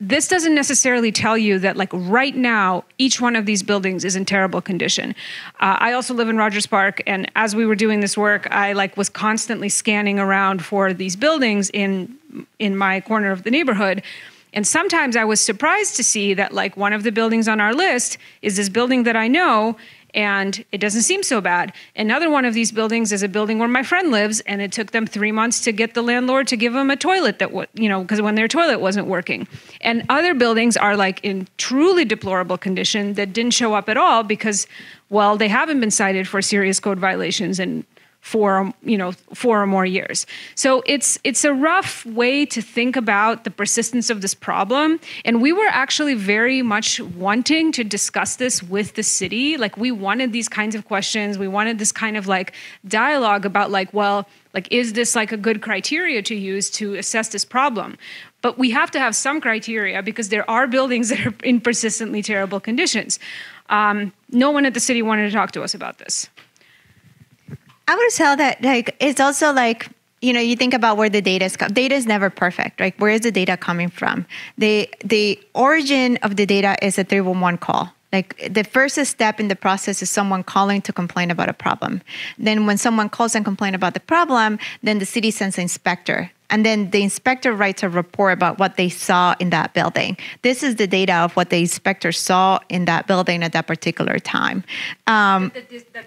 this doesn't necessarily tell you that right now, each one of these buildings is in terrible condition. I also live in Rogers Park, and as we were doing this work, I was constantly scanning around for these buildings in my corner of the neighborhood. And sometimes I was surprised to see that one of the buildings on our list is this building that I know, and it doesn't seem so bad. Another one of these buildings is a building where my friend lives, and it took them 3 months to get the landlord to give them a toilet because when their toilet wasn't working. And other buildings are in truly deplorable condition that didn't show up at all because, well, they haven't been cited for serious code violations in 4 or more years. So it's a rough way to think about the persistence of this problem. And we were actually very much wanting to discuss this with the city. We wanted these kinds of questions. We wanted this kind of dialogue about is this a good criteria to use to assess this problem? But we have to have some criteria because there are buildings that are in persistently terrible conditions. No one at the city wanted to talk to us about this. I would tell that it's also you think about where the data is. Data is never perfect, right? Where is the data coming from? The origin of the data is a 311 call. The first step in the process is someone calling to complain about a problem. Then when someone calls and complains about the problem, then the city sends an inspector. And then the inspector writes a report about what they saw in that building. This is the data of what the inspector saw in that building at that particular time. That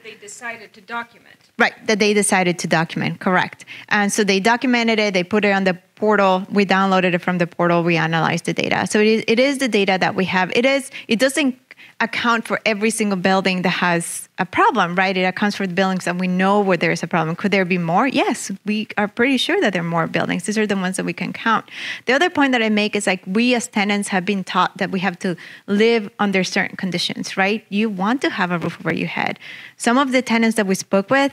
they decided to document. Right, that they decided to document, correct. And so they documented it, they put it on the portal, we downloaded it from the portal, we analyzed the data. So it is the data that we have. It doesn't account for every single building that has a problem, right? It accounts for the buildings that we know where there is a problem. Could there be more? Yes, we are pretty sure that there are more buildings. These are the ones that we can count. The other point that I make is we as tenants have been taught that we have to live under certain conditions, right? You want to have a roof over your head. Some of the tenants that we spoke with,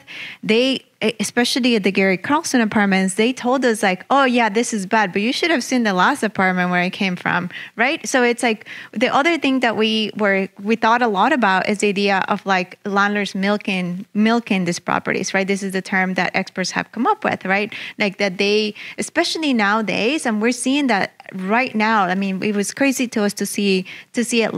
especially at the Gary Carlson apartments, they told us oh yeah, this is bad, but you should have seen the last apartment where I came from, right? So it's the other thing that we thought a lot about is the idea of landlords milking these properties, right? This is the term that experts have come up with, right? That they, especially nowadays, and we're seeing that right now. I mean, it was crazy to us to see it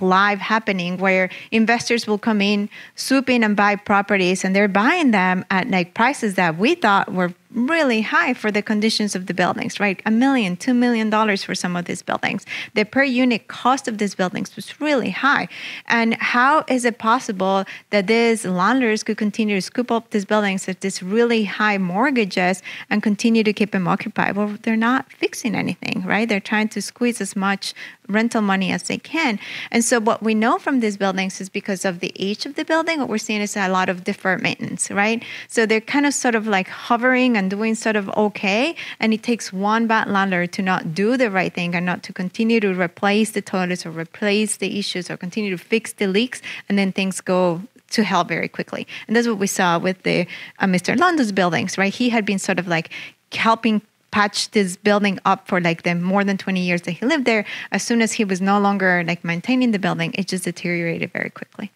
live happening, where investors will come in, swoop in and buy properties, and they're buying them at prices that we thought were really high for the conditions of the buildings, right? $1 million, $2 million for some of these buildings. The per unit cost of these buildings was really high. And how is it possible that these landlords could continue to scoop up these buildings at these really high mortgages and continue to keep them occupied? Well, they're not fixing anything, right? They're trying to squeeze as much rental money as they can. And so what we know from these buildings is because of the age of the building, what we're seeing is a lot of deferred maintenance, right? So they're kind of sort of like hovering and doing sort of okay. And it takes one bad landlord to not do the right thing and not to continue to replace the toilets or replace the issues or continue to fix the leaks. And then things go to hell very quickly. And that's what we saw with the Mr. London's buildings, right? He had been sort of like helping patched this building up for like the more than 20 years that he lived there. As soon as he was no longer like maintaining the building, it just deteriorated very quickly.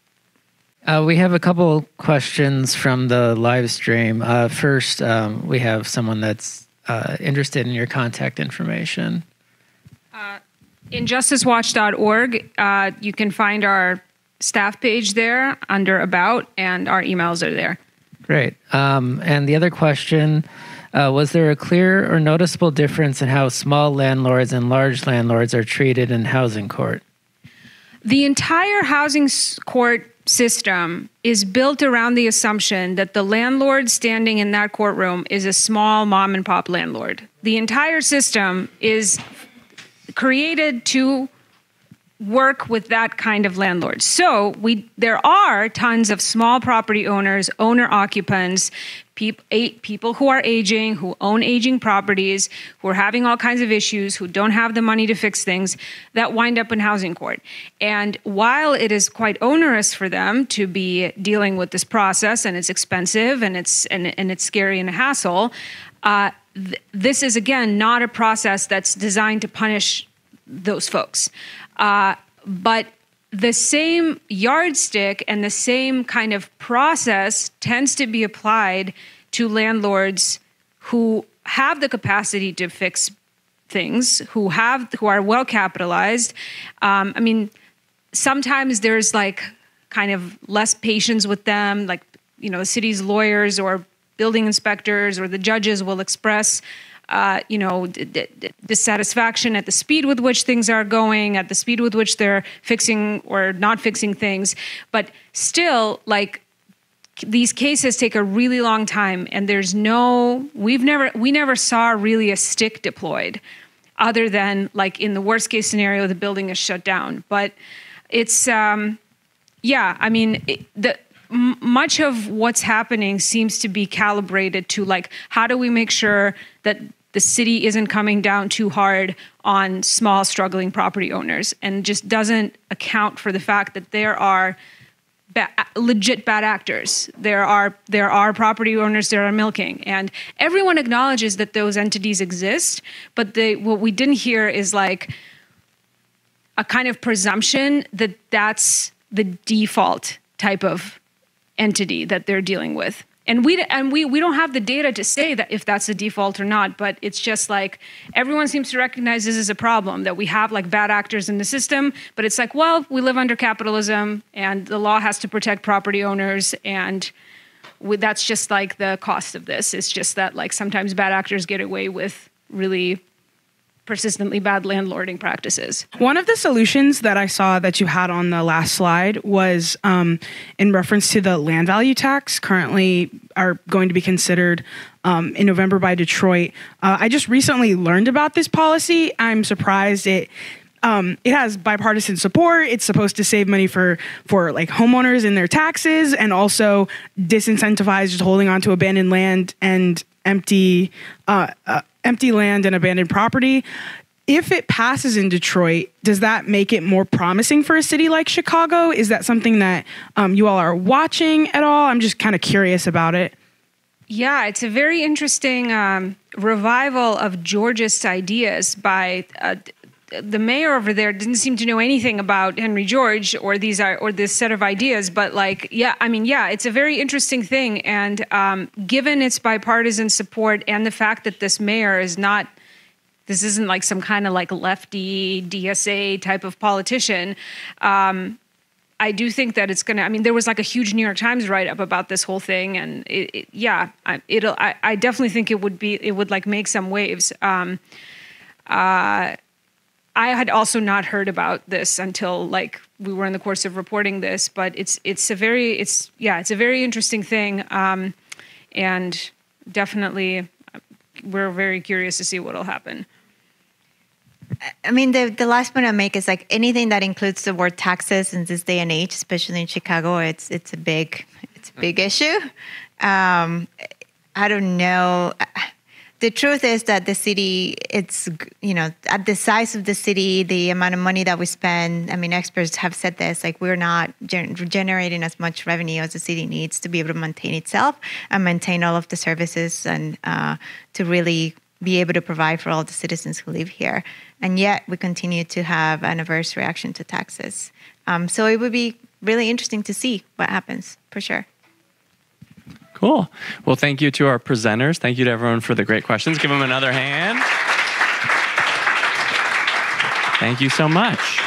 We have a couple questions from the live stream. First, we have someone that's interested in your contact information. Injusticewatch.org. You can find our staff page there under About, and our emails are there. Great. And the other question... was there a clear or noticeable difference in how small landlords and large landlords are treated in housing court? The entire housing court system is built around the assumption that the landlord standing in that courtroom is a small mom and pop landlord. The entire system is created to work with that kind of landlord. So there are tons of small property owners, owner-occupants, people who are aging, who own aging properties, who are having all kinds of issues, who don't have the money to fix things, that wind up in housing court. And while it is quite onerous for them to be dealing with this process, and it's expensive, and it's scary and a hassle, this is, again, not a process that's designed to punish those folks. But the same yardstick and the same kind of process tends to be applied to landlords who have the capacity to fix things, who are well capitalized. I mean, sometimes there's like kind of less patience with them, like, you know, the city's lawyers or building inspectors or the judges will express you know, dissatisfaction at the speed with which things are going, at the speed with which they're fixing or not fixing things. But still, like, these cases take a really long time, and there's no, we never saw really a stick deployed other than, like, in the worst case scenario, the building is shut down. But it's, yeah, I mean, much of what's happening seems to be calibrated to, like, how do we make sure that the city isn't coming down too hard on small, struggling property owners, and just doesn't account for the fact that there are legit bad actors. There are property owners that are milking, and everyone acknowledges that those entities exist. But what we didn't hear is like a kind of presumption that that's the default type of entity that they're dealing with. And we don't have the data to say that if that's a default or not, but it's just like everyone seems to recognize this is a problem, that we have like bad actors in the system, but it's like, well, we live under capitalism and the law has to protect property owners, and that's just like the cost of this. It's just that like sometimes bad actors get away with really persistently bad landlording practices. One of the solutions that I saw that you had on the last slide was in reference to the land value tax, currently are going to be considered in November by Detroit. I just recently learned about this policy. I'm surprised it has bipartisan support. It's supposed to save money for like homeowners in their taxes, and also disincentivize just holding on to abandoned land and empty land and abandoned property. If it passes in Detroit, does that make it more promising for a city like Chicago? Is that something that you all are watching at all? I'm just kind of curious about it. Yeah, it's a very interesting revival of Georgist ideas by the mayor over there. Didn't seem to know anything about Henry George or this set of ideas, but like, yeah, I mean, yeah, it's a very interesting thing. And given its bipartisan support and the fact that this mayor is not, this isn't like some kind of like lefty DSA type of politician, I do think that it's going to, I mean, there was like a huge New York Times write-up about this whole thing. And I definitely think it would like make some waves. I had also not heard about this until like we were in the course of reporting this, but it's a very interesting thing. And definitely we're very curious to see what'll happen. I mean, the last point I make is like anything that includes the word taxes in this day and age, especially in Chicago, it's a big issue. I don't know. The truth is that the city, it's, you know, at the size of the city, the amount of money that we spend, I mean, experts have said this, like we're not generating as much revenue as the city needs to be able to maintain itself and maintain all of the services and to really be able to provide for all the citizens who live here. And yet we continue to have an adverse reaction to taxes. So it would be really interesting to see what happens, for sure. Cool. Well, thank you to our presenters. Thank you to everyone for the great questions. Give them another hand. Thank you so much.